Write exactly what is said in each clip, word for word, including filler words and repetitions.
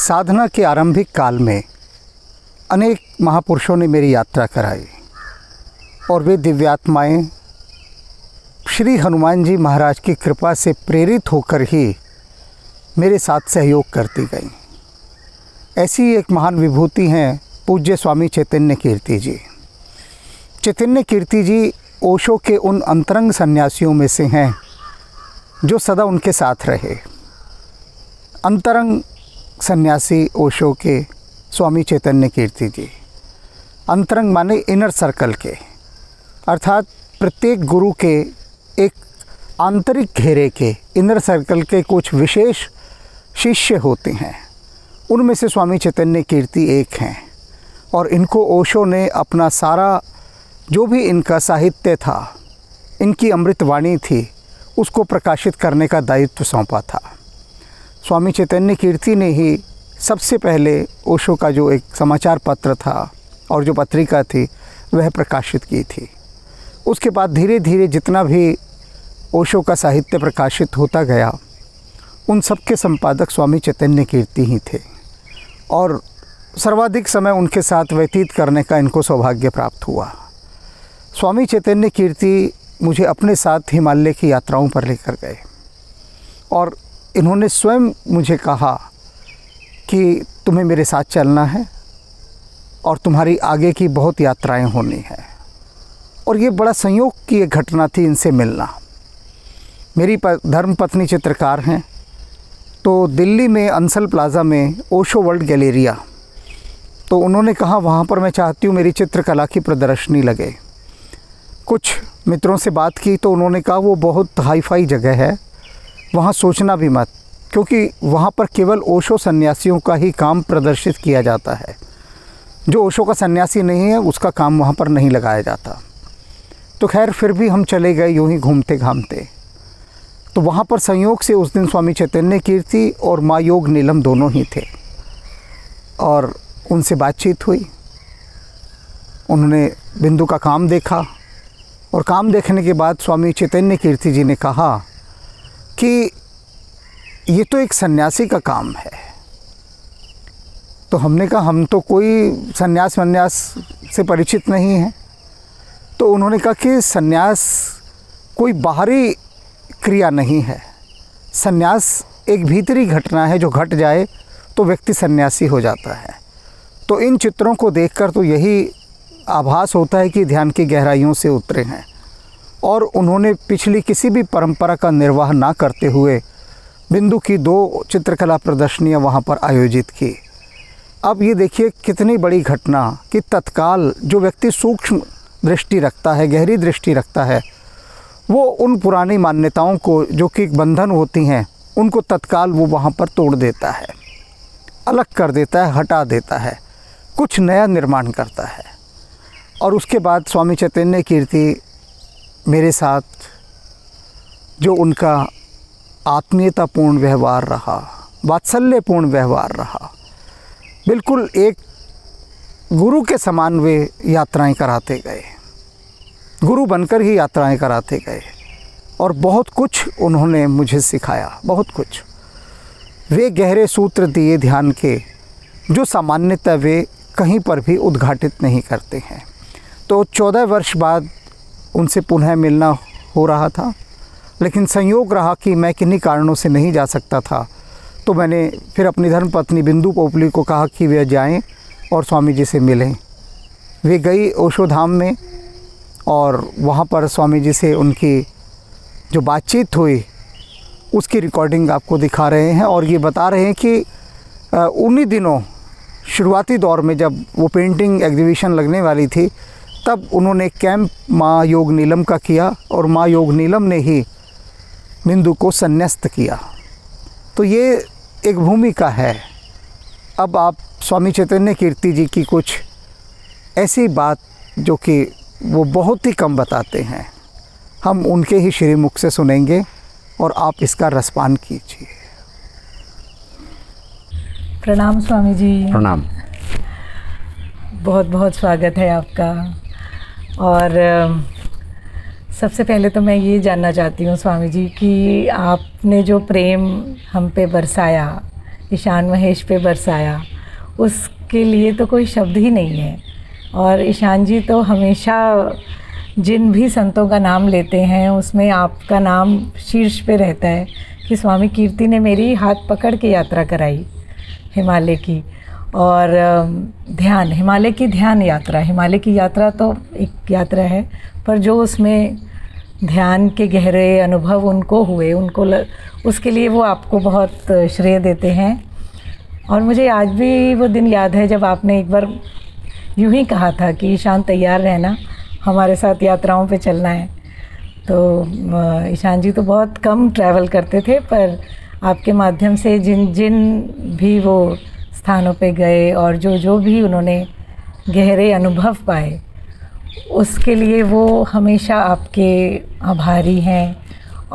साधना के आरंभिक काल में अनेक महापुरुषों ने मेरी यात्रा कराई और वे दिव्यात्माएं श्री हनुमान जी महाराज की कृपा से प्रेरित होकर ही मेरे साथ सहयोग करती गई। ऐसी एक महान विभूति हैं पूज्य स्वामी चैतन्य कीर्ति जी। चैतन्य कीर्ति जी ओशो के उन अंतरंग सन्यासियों में से हैं जो सदा उनके साथ रहे। अंतरंग सन्यासी ओशो के स्वामी चैतन्य कीर्ति जी, अंतरंग माने इनर सर्कल के, अर्थात प्रत्येक गुरु के एक आंतरिक घेरे के, इनर सर्कल के कुछ विशेष शिष्य होते हैं। उनमें से स्वामी चैतन्य कीर्ति एक हैं और इनको ओशो ने अपना सारा जो भी इनका साहित्य था, इनकी अमृतवाणी थी, उसको प्रकाशित करने का दायित्व सौंपा था। स्वामी चैतन्य कीर्ति ने ही सबसे पहले ओशो का जो एक समाचार पत्र था और जो पत्रिका थी वह प्रकाशित की थी। उसके बाद धीरे धीरे जितना भी ओशो का साहित्य प्रकाशित होता गया उन सब के संपादक स्वामी चैतन्य कीर्ति ही थे और सर्वाधिक समय उनके साथ व्यतीत करने का इनको सौभाग्य प्राप्त हुआ। स्वामी चैतन्य कीर्ति मुझे अपने साथ हिमालय की यात्राओं पर लेकर गए और इन्होंने स्वयं मुझे कहा कि तुम्हें मेरे साथ चलना है और तुम्हारी आगे की बहुत यात्राएं होनी हैं। और ये बड़ा संयोग की एक घटना थी इनसे मिलना। मेरी धर्मपत्नी चित्रकार हैं तो दिल्ली में अंसल प्लाज़ा में ओशो वर्ल्ड गैलेरिया, तो उन्होंने कहा वहाँ पर मैं चाहती हूँ मेरी चित्रकला की प्रदर्शनी लगे। कुछ मित्रों से बात की तो उन्होंने कहा वो बहुत हाई फाई जगह है, वहाँ सोचना भी मत, क्योंकि वहाँ पर केवल ओशो सन्यासियों का ही काम प्रदर्शित किया जाता है। जो ओशो का सन्यासी नहीं है उसका काम वहाँ पर नहीं लगाया जाता। तो खैर फिर भी हम चले गए यूँ ही घूमते घामते। तो वहाँ पर संयोग से उस दिन स्वामी चैतन्य कीर्ति और माँ योग नीलम दोनों ही थे और उनसे बातचीत हुई। उन्होंने बिंदु का काम देखा और काम देखने के बाद स्वामी चैतन्य कीर्ति जी ने कहा कि ये तो एक सन्यासी का काम है। तो हमने कहा हम तो कोई सन्यास वन्यास से परिचित नहीं हैं। तो उन्होंने कहा कि सन्यास कोई बाहरी क्रिया नहीं है, सन्यास एक भीतरी घटना है, जो घट जाए तो व्यक्ति सन्यासी हो जाता है। तो इन चित्रों को देखकर तो यही आभास होता है कि ध्यान की गहराइयों से उतरे हैं और उन्होंने पिछली किसी भी परंपरा का निर्वाह ना करते हुए बिंदु की दो चित्रकला प्रदर्शनियाँ वहाँ पर आयोजित की। अब ये देखिए कितनी बड़ी घटना कि तत्काल जो व्यक्ति सूक्ष्म दृष्टि रखता है, गहरी दृष्टि रखता है, वो उन पुरानी मान्यताओं को जो कि बंधन होती हैं उनको तत्काल वो वहाँ पर तोड़ देता है, अलग कर देता है, हटा देता है, कुछ नया निर्माण करता है। और उसके बाद स्वामी चैतन्य कीर्ति मेरे साथ जो उनका आत्मीयतापूर्ण व्यवहार रहा, वात्सल्यपूर्ण व्यवहार रहा, बिल्कुल एक गुरु के समान वे यात्राएं कराते गए, गुरु बनकर ही यात्राएं कराते गए और बहुत कुछ उन्होंने मुझे सिखाया, बहुत कुछ। वे गहरे सूत्र दिए ध्यान के जो सामान्यतः वे कहीं पर भी उद्घाटित नहीं करते हैं। तो चौदह वर्ष बाद उनसे पुनः मिलना हो रहा था, लेकिन संयोग रहा कि मैं किन्हीं कारणों से नहीं जा सकता था। तो मैंने फिर अपनी धर्मपत्नी बिंदु पोपली को कहा कि वे जाएं और स्वामी जी से मिलें। वे गई ओशो धाम में और वहाँ पर स्वामी जी से उनकी जो बातचीत हुई उसकी रिकॉर्डिंग आपको दिखा रहे हैं और ये बता रहे हैं कि उन्हीं दिनों शुरुआती दौर में जब वो पेंटिंग एग्जीबिशन लगने वाली थी तब उन्होंने कैंप माँ योग नीलम का किया और माँ योग नीलम ने ही बिंदु को संन्यस्त किया। तो ये एक भूमिका है। अब आप स्वामी चैतन्य कीर्ति जी की कुछ ऐसी बात जो कि वो बहुत ही कम बताते हैं, हम उनके ही श्रीमुख से सुनेंगे और आप इसका रसपान कीजिए। प्रणाम स्वामी जी। प्रणाम। बहुत बहुत स्वागत है आपका। और सबसे पहले तो मैं ये जानना चाहती हूँ स्वामी जी कि आपने जो प्रेम हम पे बरसाया ईशान महेश पे बरसाया, उसके लिए तो कोई शब्द ही नहीं है। और ईशान जी तो हमेशा जिन भी संतों का नाम लेते हैं उसमें आपका नाम शीर्ष पे रहता है कि स्वामी कीर्ति ने मेरी हाथ पकड़ के यात्रा कराई हिमालय की, और ध्यान हिमालय की ध्यान यात्रा, हिमालय की यात्रा तो एक यात्रा है पर जो उसमें ध्यान के गहरे अनुभव उनको हुए, उनको ल, उसके लिए वो आपको बहुत श्रेय देते हैं। और मुझे आज भी वो दिन याद है जब आपने एक बार यूं ही कहा था कि ईशान तैयार रहना, हमारे साथ यात्राओं पे चलना है। तो ईशान जी तो बहुत कम ट्रैवल करते थे पर आपके माध्यम से जिन जिन भी वो स्थानों पे गए और जो जो भी उन्होंने गहरे अनुभव पाए उसके लिए वो हमेशा आपके आभारी हैं।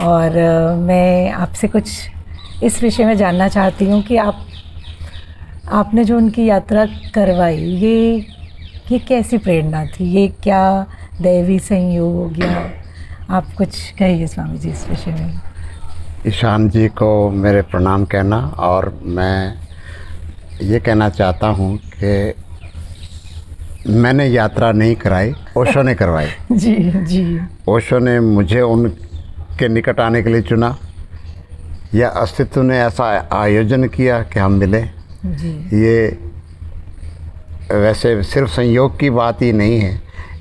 और मैं आपसे कुछ इस विषय में जानना चाहती हूँ कि आप आपने जो उनकी यात्रा करवाई, ये ये कैसी प्रेरणा थी, ये क्या दैवी संयोग, या आप कुछ कहिए स्वामी जी इस विषय में। ईशान जी को मेरे प्रणाम कहना, और मैं ये कहना चाहता हूँ कि मैंने यात्रा नहीं कराई, ओशो ने करवाई। जी जी, ओशो ने मुझे उनके निकट आने के लिए चुना, या अस्तित्व ने ऐसा आयोजन किया कि हम मिलें। ये वैसे सिर्फ संयोग की बात ही नहीं है,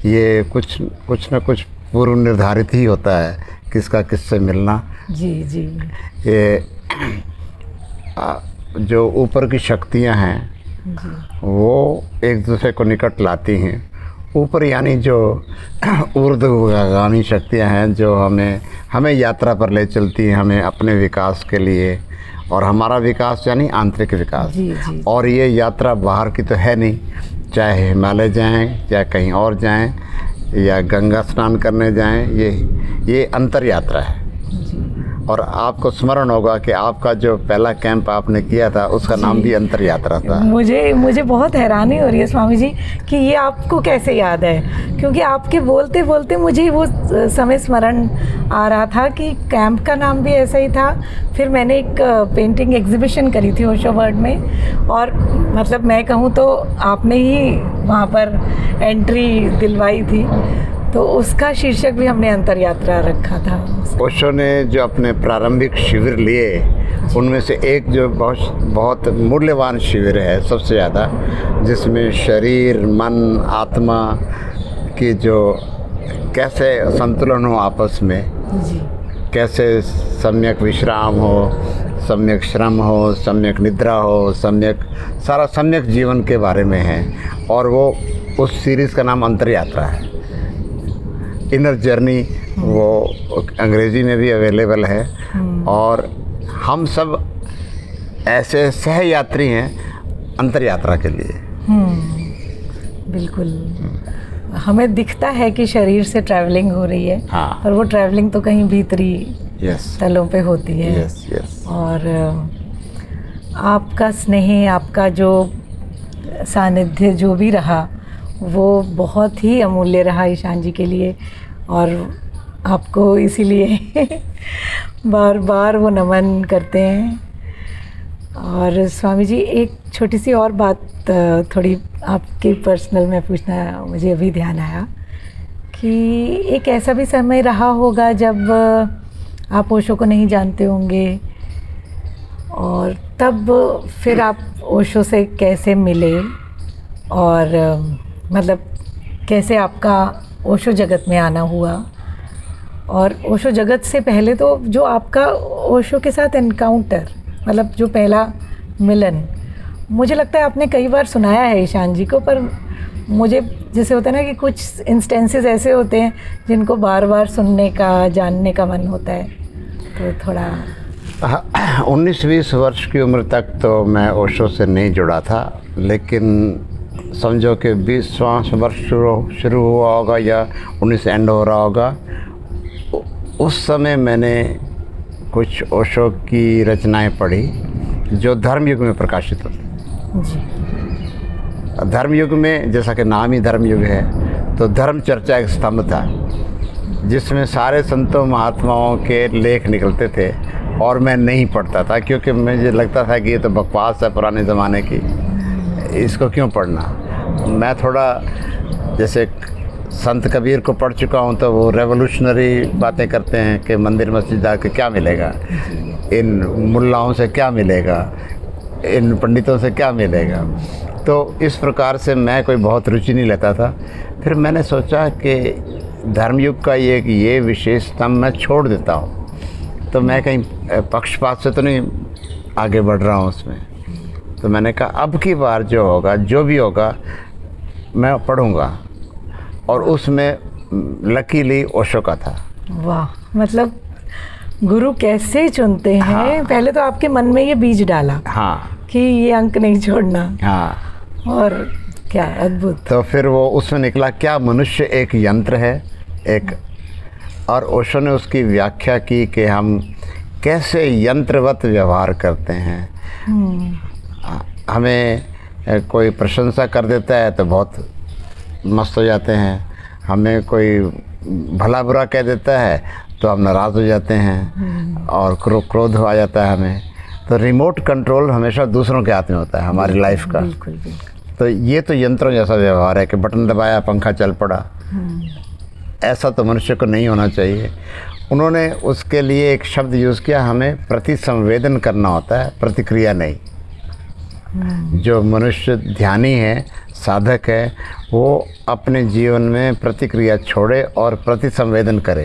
ये कुछ कुछ न कुछ पूर्व निर्धारित ही होता है किसका किससे मिलना। जी जी, ये जो ऊपर की शक्तियां हैं वो एक दूसरे को निकट लाती हैं। ऊपर यानी जो ऊर्ध्वगामी शक्तियां हैं जो हमें हमें यात्रा पर ले चलती हैं, हमें अपने विकास के लिए, और हमारा विकास यानी आंतरिक विकास। जी, जी। और ये यात्रा बाहर की तो है नहीं, चाहे हिमालय जाएं या कहीं और जाएं या गंगा स्नान करने जाएं, ये ये अंतर यात्रा है। और आपको स्मरण होगा कि आपका जो पहला कैंप आपने किया था उसका नाम भी अंतर यात्रा था। मुझे मुझे बहुत हैरानी हो रही है स्वामी जी कि ये आपको कैसे याद है, क्योंकि आपके बोलते बोलते मुझे वो समय स्मरण आ रहा था कि कैंप का नाम भी ऐसा ही था। फिर मैंने एक पेंटिंग एग्जीबिशन करी थी ओशो वर्ल्ड में, और मतलब मैं कहूँ तो आपने ही वहाँ पर एंट्री दिलवाई थी, तो उसका शीर्षक भी हमने अंतर यात्रा रखा था। ओशो ने जो अपने प्रारंभिक शिविर लिए उनमें से एक जो बहुत बहुत मूल्यवान शिविर है सबसे ज़्यादा, जिसमें शरीर मन आत्मा की जो कैसे संतुलन हो आपस में, कैसे सम्यक विश्राम हो, सम्यक श्रम हो, सम्यक निद्रा हो, सम्यक सारा सम्यक जीवन के बारे में है। और वो उस सीरीज़ का नाम अंतर यात्रा है, इनर जर्नी, वो अंग्रेज़ी में भी अवेलेबल है। और हम सब ऐसे सहयात्री हैं अंतर यात्रा के लिए। बिल्कुल, हमें दिखता है कि शरीर से ट्रैवलिंग हो रही है, हाँ। पर वो ट्रैवलिंग तो कहीं भीतरी तलों पे होती है। Yes, yes. और आपका स्नेह, आपका जो सानिध्य जो भी रहा वो बहुत ही अमूल्य रहा ईशान जी के लिए, और आपको इसीलिए बार बार वो नमन करते हैं। और स्वामी जी एक छोटी सी और बात थोड़ी आपके पर्सनल में पूछना मुझे अभी ध्यान आया कि एक ऐसा भी समय रहा होगा जब आप ओशो को नहीं जानते होंगे, और तब फिर आप ओशो से कैसे मिले, और मतलब कैसे आपका ओशो जगत में आना हुआ। और ओशो जगत से पहले तो जो आपका ओशो के साथ एनकाउंटर, मतलब जो पहला मिलन, मुझे लगता है आपने कई बार सुनाया है ईशान जी को, पर मुझे जैसे होता है ना कि कुछ इंस्टेंसेस ऐसे होते हैं जिनको बार बार सुनने का जानने का मन होता है, तो थोड़ा। उन्नीस बीस वर्ष की उम्र तक तो मैं ओशो से नहीं जुड़ा था, लेकिन समझो कि बीसवां वर्ष शुरू शुरू हुआ होगा या उन्नीस एंड हो रहा होगा, उस समय मैंने कुछ ओशो की रचनाएं पढ़ी जो धर्म युग में प्रकाशित होती। धर्म युग में, जैसा कि नाम ही धर्म युग है, तो धर्म चर्चा एक स्तंभ था जिसमें सारे संतों महात्माओं के लेख निकलते थे, और मैं नहीं पढ़ता था क्योंकि मुझे लगता था कि ये तो बकवास है पुराने ज़माने की, इसको क्यों पढ़ना। मैं थोड़ा जैसे संत कबीर को पढ़ चुका हूँ तो वो रेवोल्यूशनरी बातें करते हैं कि मंदिर मस्जिद जाके क्या मिलेगा, इन मुल्लाओं से क्या मिलेगा, इन पंडितों से क्या मिलेगा। तो इस प्रकार से मैं कोई बहुत रुचि नहीं लेता था। फिर मैंने सोचा कि धर्मयुग का ये ये विशेष स्तंभ मैं छोड़ देता हूँ, तो मैं कहीं पक्षपात से तो नहीं आगे बढ़ रहा हूँ उसमें। तो मैंने कहा अब की बार जो होगा जो भी होगा मैं पढ़ूँगा, और उसमें लकीली ओशो का था। वाह, मतलब गुरु कैसे चुनते हैं। हाँ। पहले तो आपके मन में ये बीज डाला। हाँ। कि ये अंक नहीं छोड़ना। हाँ। और क्या अद्भुत। तो फिर वो उसमें निकला क्या मनुष्य एक यंत्र है एक, और ओशो ने उसकी व्याख्या की कि हम कैसे यंत्रवत व्यवहार करते हैं। हमें कोई प्रशंसा कर देता है तो बहुत मस्त हो जाते हैं, हमें कोई भला बुरा कह देता है तो हम नाराज़ हो जाते हैं और क्रो क्रोध आ जाता है हमें। तो रिमोट कंट्रोल हमेशा दूसरों के हाथ में होता है हमारी लाइफ का। बिल्कुल, बिल्कुल। तो ये तो यंत्रों जैसा व्यवहार है कि बटन दबाया पंखा चल पड़ा, ऐसा तो मनुष्य को नहीं होना चाहिए। उन्होंने उसके लिए एक शब्द यूज़ किया, हमें प्रतिसंवेदन करना होता है, प्रतिक्रिया नहीं। जो मनुष्य ध्यानी है, साधक है, वो अपने जीवन में प्रतिक्रिया छोड़े और प्रतिसंवेदन करे।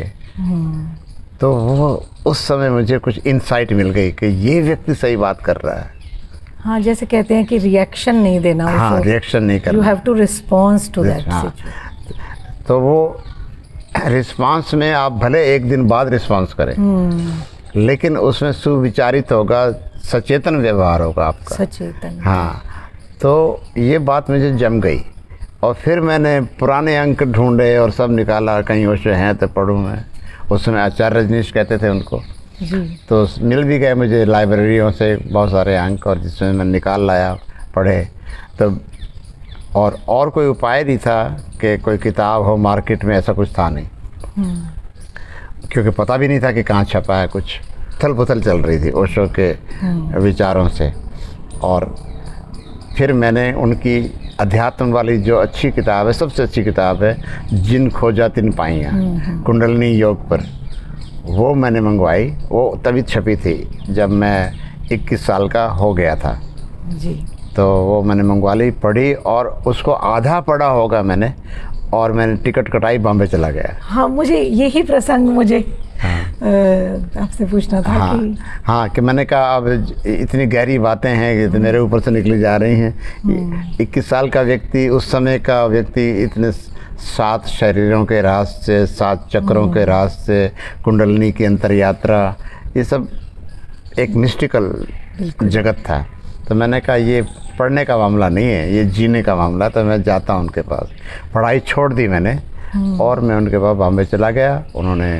तो वो उस समय मुझे कुछ इनसाइट मिल गई कि ये व्यक्ति सही बात कर रहा है। हाँ, जैसे कहते हैं कि रिएक्शन नहीं देना। हाँ, रिएक्शन नहीं करना, you have to response to that. हाँ, तो वो रिस्पॉन्स में आप भले एक दिन बाद रिस्पॉन्स करें, लेकिन उसमें सुविचारित होगा, सचेतन व्यवहार होगा आपका, सचेतन। हाँ, तो ये बात मुझे जम गई और फिर मैंने पुराने अंक ढूंढे और सब निकाला, कहीं ओशो हैं तो पढ़ूँ मैं। उस समय आचार्य रजनीश कहते थे उनको जी, तो मिल भी गए मुझे लाइब्रेरियों से बहुत सारे अंक, और जिसमें मैं निकाल लाया, पढ़े। तो और और कोई उपाय नहीं था कि कोई किताब हो मार्केट में, ऐसा कुछ था नहीं, क्योंकि पता भी नहीं था कि कहाँ छपा है कुछ। उथल पुथल चल रही थी ओशो के विचारों से। और फिर मैंने उनकी अध्यात्म वाली जो अच्छी किताब है, सबसे अच्छी किताब है जिनखोजा तिन पाइयाँ, कुंडलिनी योग पर, वो मैंने मंगवाई। वो तभी छपी थी जब मैं इक्कीस साल का हो गया था जी। तो वो मैंने मंगवा ली, पढ़ी, और उसको आधा पढ़ा होगा मैंने, और मैंने टिकट कटाई, बॉम्बे चला गया। हाँ, मुझे यही प्रसंग मुझे हाँ। आपसे पूछना था। हाँ कि हाँ कि मैंने कहा अब इतनी गहरी बातें हैं कि मेरे ऊपर से निकली जा रही हैं। इक्कीस साल का व्यक्ति, उस समय का व्यक्ति, इतने सात शरीरों के रास्ते, सात चक्रों के रास्ते, कुंडलिनी की अंतर यात्रा, ये सब एक मिस्टिकल जगत था। तो मैंने कहा ये पढ़ने का मामला नहीं है, ये जीने का मामला। तो मैं जाता हूँ उनके पास, पढ़ाई छोड़ दी मैंने और मैं उनके पास बॉम्बे चला गया। उन्होंने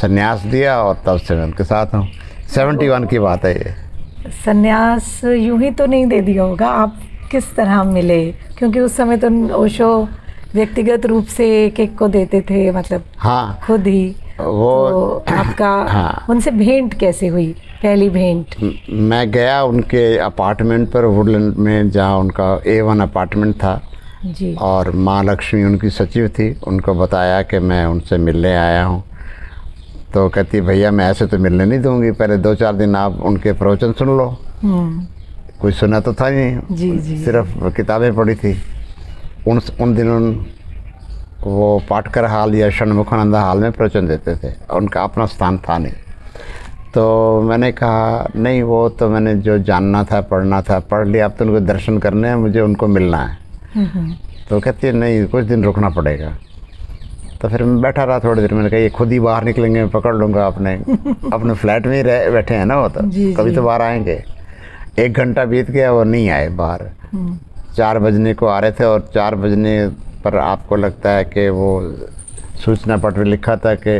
सन्यास दिया और तब से मैं उनके साथ हूँ। सेवेंटी वन की बात है ये। सन्यास यूं ही तो नहीं दे दिया होगा, आप किस तरह मिले? क्योंकि उस समय तो ओशो व्यक्तिगत रूप से एक एक को देते थे, मतलब हाँ खुद ही वो। तो आपका हाँ, उनसे भेंट कैसे हुई, पहली भेंट? मैं गया उनके अपार्टमेंट पर वुडलैंड में, जहाँ उनका ए वन अपार्टमेंट था जी, और माँ लक्ष्मी उनकी सचिव थी। उनको बताया कि मैं उनसे मिलने आया हूँ। तो कहती भैया मैं ऐसे तो मिलने नहीं दूंगी, पहले दो चार दिन आप उनके प्रवचन सुन लो। कोई सुना तो था नहीं जी, जी। सिर्फ किताबें पढ़ी थी। उन उन दिनों वो पाटकर हाल या षणमुखानंद हाल में प्रवचन देते थे, उनका अपना स्थान था नहीं। तो मैंने कहा नहीं, वो तो मैंने जो जानना था पढ़ना था पढ़ लिया, अब तो उनको दर्शन करने हैं, मुझे उनको मिलना है। तो कहती है नहीं, कुछ दिन रुकना पड़ेगा। तो फिर मैं बैठा रहा थोड़ी देर, मैंने कहा ये खुद ही बाहर निकलेंगे, मैं पकड़ लूँगा। अपने अपने फ्लैट में ही रह बैठे हैं ना वो, तो कभी तो बाहर आएंगे। एक घंटा बीत गया, वो नहीं आए बाहर। चार बजने को आ रहे थे, और चार बजने पर आपको लगता है कि वो सूचना पट पर लिखा था कि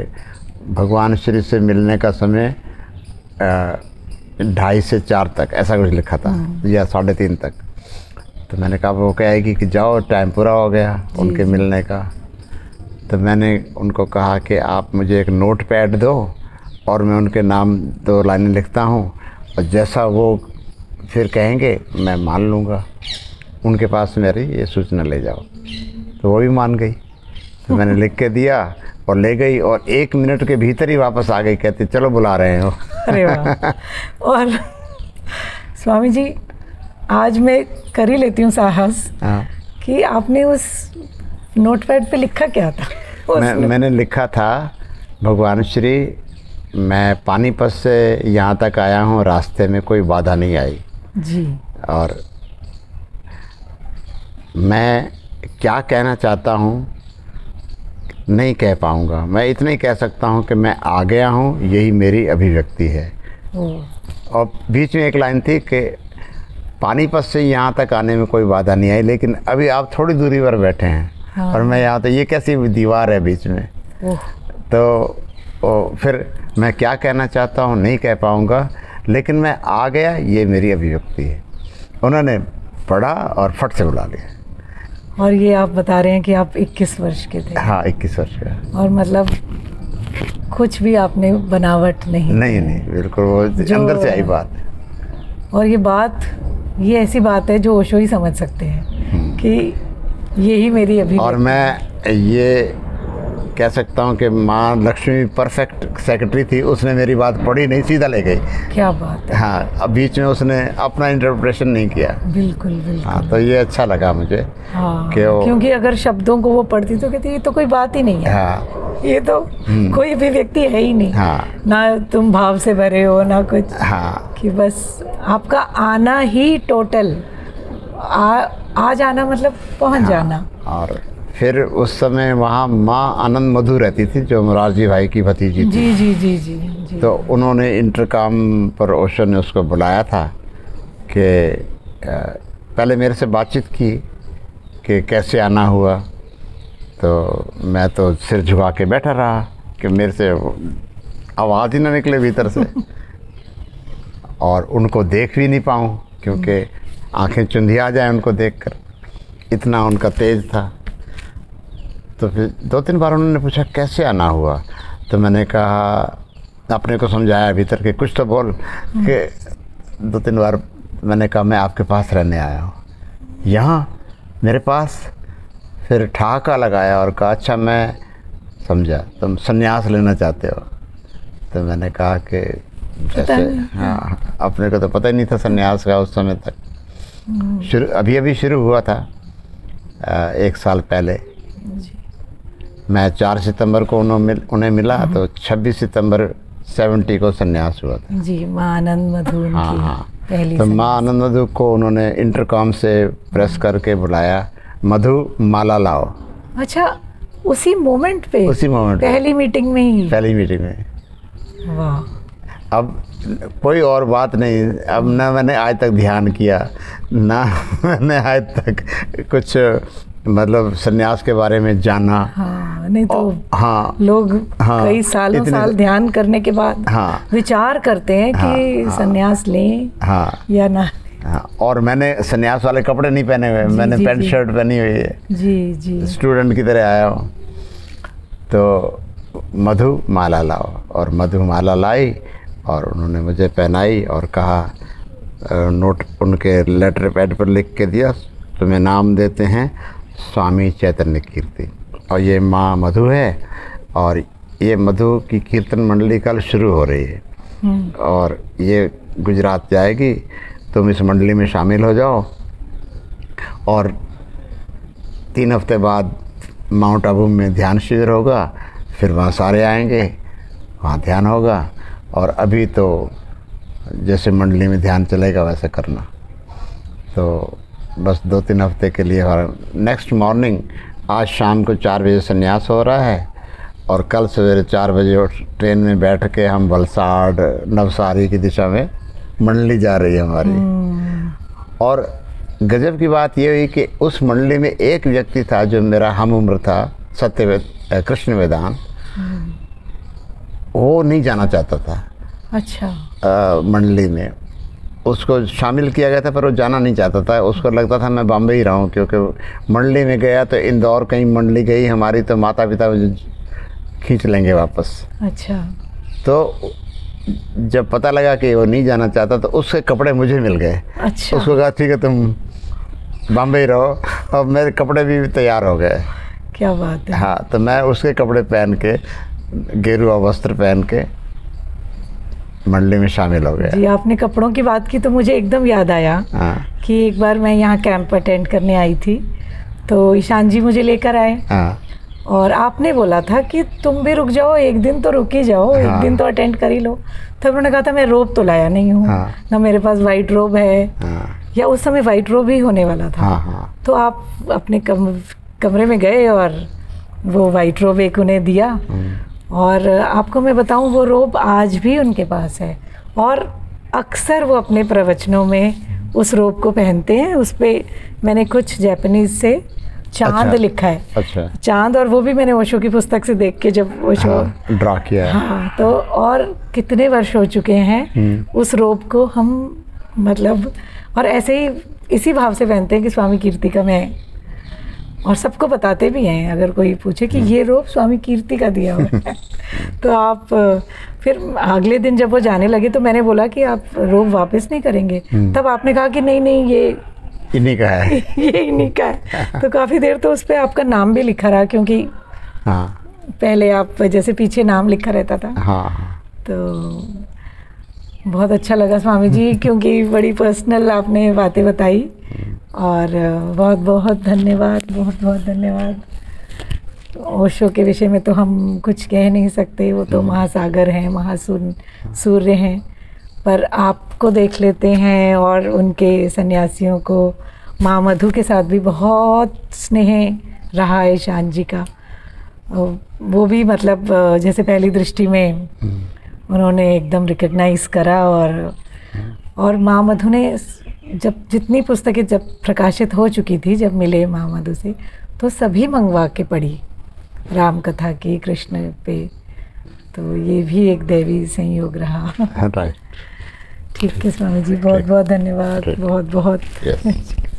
भगवान श्री से मिलने का समय ढाई से चार तक, ऐसा कुछ लिखा था, या साढ़े तीन तक। तो मैंने कहा वो कहेगी कि जाओ टाइम पूरा हो गया उनके मिलने का। तो मैंने उनको कहा कि आप मुझे एक नोट पैड दो और मैं उनके नाम दो लाइनें लिखता हूँ और जैसा वो फिर कहेंगे मैं मान लूँगा, उनके पास मेरी ये सूचना ले जाओ। तो वो भी मान गई, तो मैंने लिख के दिया और ले गई और एक मिनट के भीतर ही वापस आ गई, कहते चलो बुला रहे हो। अरे वाह। और स्वामी जी आज मैं कर ही लेती हूँ साहस कि आपने उस नोटपैड पे लिखा क्या था? मैं, मैंने लिखा था, भगवान श्री मैं पानीपत से यहाँ तक आया हूँ, रास्ते में कोई बाधा नहीं आई जी, और मैं क्या कहना चाहता हूँ नहीं कह पाऊँगा, मैं इतना ही कह सकता हूँ कि मैं आ गया हूँ, यही मेरी अभिव्यक्ति है। और बीच में एक लाइन थी कि पानीपत से यहाँ तक आने में कोई बाधा नहीं आई, लेकिन अभी आप थोड़ी दूरी पर बैठे हैं। हाँ। और मैं यहाँ, तो ये कैसी दीवार है बीच में। तो ओ, फिर मैं क्या कहना चाहता हूँ नहीं कह पाऊँगा, लेकिन मैं आ गया, ये मेरी अभिव्यक्ति है। उन्होंने पढ़ा और फट से बुला लिया। और ये आप बता रहे हैं कि आप इक्कीस वर्ष के थे? हाँ, इक्कीस वर्ष का। और मतलब कुछ भी आपने बनावट नहीं? नहीं नहीं, बिल्कुल वो अंदर से आई बात। और ये बात, ये ऐसी बात है जो ओशो ही समझ सकते हैं कि यही मेरी अभिव्यक्ति। और मैं ये कह सकता हूँ कि माँ लक्ष्मी परफेक्ट सेक्रेटरी थी, उसने मेरी बात पढ़ी नहीं, सीधा ले गई। क्या बात है। हाँ, अब बीच में उसने अपना इंटरप्रिटेशन नहीं किया। बिल्कुल बिल्कुल। हाँ, तो ये अच्छा लगा मुझे। हाँ, क्योंकि अगर शब्दों को वो पढ़ती तो कहती ये तो कोई बात ही नहीं है। हाँ, ये तो कोई भी व्यक्ति है ही नहीं। हाँ, ना तुम भाव से भरे हो ना कुछ। हाँ, कि बस आपका आना ही टोटल आ, आ जाना, मतलब पहुँच जाना। और फिर उस समय वहाँ माँ आनंद मधु रहती थी, जो मोरारजी भाई की भतीजी थी। जी जी जी जी जी। तो उन्होंने इंटरकॉम पर, ओशो ने उसको बुलाया था कि पहले मेरे से बातचीत की कि कैसे आना हुआ। तो मैं तो सिर झुका के बैठा रहा कि मेरे से आवाज़ ही ना निकले भीतर से। और उनको देख भी नहीं पाऊँ क्योंकि आंखें चुंधिया जाएं उनको देखकर, इतना उनका तेज था। तो फिर दो तीन बार उन्होंने पूछा कैसे आना हुआ, तो मैंने कहा, अपने को समझाया भीतर के कुछ तो बोल के, दो तीन बार मैंने कहा मैं आपके पास रहने आया हूँ, यहाँ मेरे पास। फिर ठहाका लगाया और कहा अच्छा मैं समझा, तुम सन्यास लेना चाहते हो। तो मैंने कहा कि जैसे, हाँ, अपने को तो पता ही नहीं था सन्यास का उस समय तक, शुरू अभी अभी शुरू हुआ था एक साल पहले। मैं चार सितंबर को उन्होंने उन्हें मिला, तो छब्बीस सितंबर सत्तर को सन्यास हुआ था जी, माँ आनंद मधु। हाँ हाँ, पहली तो माँ आनंद मधु को उन्होंने इंटरकॉम से प्रेस करके बुलाया, मधु माला लाओ। अच्छा, उसी मोमेंट पे? उसी मोमेंट, पहली मीटिंग में ही? पहली मीटिंग में। वाह। अब कोई और बात नहीं, अब ना मैंने आज तक ध्यान किया, ना मैंने आज तक कुछ मतलब सन्यास के बारे में जाना। हाँ, नहीं तो और, हाँ, लोग हाँ, कई सालों साल ध्यान करने के बाद हाँ, विचार करते हैं कि हाँ, सन्यास लें हाँ, या ना। हाँ, और मैंने सन्यास वाले कपड़े नहीं पहने हुए, मैंने पैंट शर्ट पहनी हुई है जी जी, स्टूडेंट की तरह आया हूँ। तो मधु माला लाओ, और मधु माला लाई और उन्होंने मुझे पहनाई और कहा, नोट उनके लेटर पैड पर लिख के दिया, तुम्हें नाम देते हैं स्वामी चैतन्य कीर्ति, और ये माँ मधु है, और ये मधु की कीर्तन मंडली कल शुरू हो रही है और ये गुजरात जाएगी, तुम इस मंडली में शामिल हो जाओ। और तीन हफ्ते बाद माउंट आबू में ध्यान शिविर होगा, फिर वहाँ सारे आएंगे, वहाँ ध्यान होगा, और अभी तो जैसे मंडली में ध्यान चलेगा वैसे करना। तो बस दो तीन हफ्ते के लिए, और नेक्स्ट मॉर्निंग, आज शाम को चार बजे सन्यास हो रहा है और कल सवेरे चार बजे ट्रेन में बैठ के हम वलसाड नवसारी की दिशा में मंडली जा रही है हमारी। और गजब की बात ये हुई कि उस मंडली में एक व्यक्ति था जो मेरा हम उम्र था, सत्य वेद कृष्ण वेदांत, वो नहीं जाना चाहता था। अच्छा। मंडली में उसको शामिल किया गया था पर वो जाना नहीं चाहता था, उसको लगता था मैं बॉम्बे ही रहूं, क्योंकि मंडली में गया तो इंदौर कहीं मंडली गई हमारी तो माता पिता मुझे खींच लेंगे वापस। अच्छा। तो जब पता लगा कि वो नहीं जाना चाहता तो उसके कपड़े मुझे मिल गए। अच्छा। उसको कहा ठीक है तुम बॉम्बे रहो, और मेरे कपड़े भी तैयार हो गए। क्या बात है। हाँ, तो मैं उसके कपड़े पहन के, गेरुआ वस्त्र पहन के मंडली में शामिल हो गया। जी, आपने कपड़ों की बात की तो मुझे एकदम याद आया हाँ। कि एक बार मैं यहाँ कैंप अटेंड करने आई थी तो ईशान जी मुझे लेकर आए हाँ। और आपने बोला था कि तुम भी रुक जाओ, एक दिन तो रुक ही जाओ हाँ। एक दिन तो अटेंड कर ही लो। तब तो उन्होंने कहा था मैं रोब तो लाया नहीं हूँ हाँ। ना मेरे पास वाइट रोब है हाँ। या उस समय वाइट रोब ही होने वाला था हाँ, हाँ। तो आप अपने कम, कमरे में गए और वो वाइट रोब एक उन्हें दिया। और आपको मैं बताऊं वो रोब आज भी उनके पास है और अक्सर वो अपने प्रवचनों में उस रोब को पहनते हैं। उस पर मैंने कुछ जैपनीज़ से चांद अच्छा, लिखा है। अच्छा। चांद, और वो भी मैंने ओशो की पुस्तक से देख के जब ओशो ड्रा किया है हाँ, तो और कितने वर्ष हो चुके हैं उस रोब को हम मतलब, और ऐसे ही इसी भाव से पहनते हैं कि स्वामी कीर्ति का मैं, और सबको बताते भी हैं अगर कोई पूछे कि ये रोब स्वामी कीर्ति का दिया हुआ है। तो आप फिर अगले दिन जब वो जाने लगे तो मैंने बोला कि आप रोब वापस नहीं करेंगे, तब आपने कहा कि नहीं नहीं ये इन्हीं का है ये इन्हीं का है। तो काफ़ी देर तो उस पर आपका नाम भी लिखा रहा क्योंकि हाँ पहले आप जैसे पीछे नाम लिखा रहता था हाँ। तो बहुत अच्छा लगा स्वामी जी क्योंकि बड़ी पर्सनल आपने बातें बताई, और बहुत बहुत धन्यवाद, बहुत बहुत धन्यवाद। ओशो के विषय में तो हम कुछ कह नहीं सकते, वो तो महासागर हैं, महासून सूर्य हैं, पर आपको देख लेते हैं और उनके सन्यासियों को। माँ मधु के साथ भी बहुत स्नेह रहा है ईशान जी का, वो भी मतलब जैसे पहली दृष्टि में उन्होंने एकदम रिकग्नाइज़ करा। और और माँ मधु ने जब जितनी पुस्तकें जब प्रकाशित हो चुकी थी जब मिले माँ मधु से तो सभी मंगवा के पढ़ी, राम कथा की, कृष्ण पे, तो ये भी एक दैवी संयोग रहा। ठीक है स्वामी जी, बहुत बहुत धन्यवाद, बहुत बहुत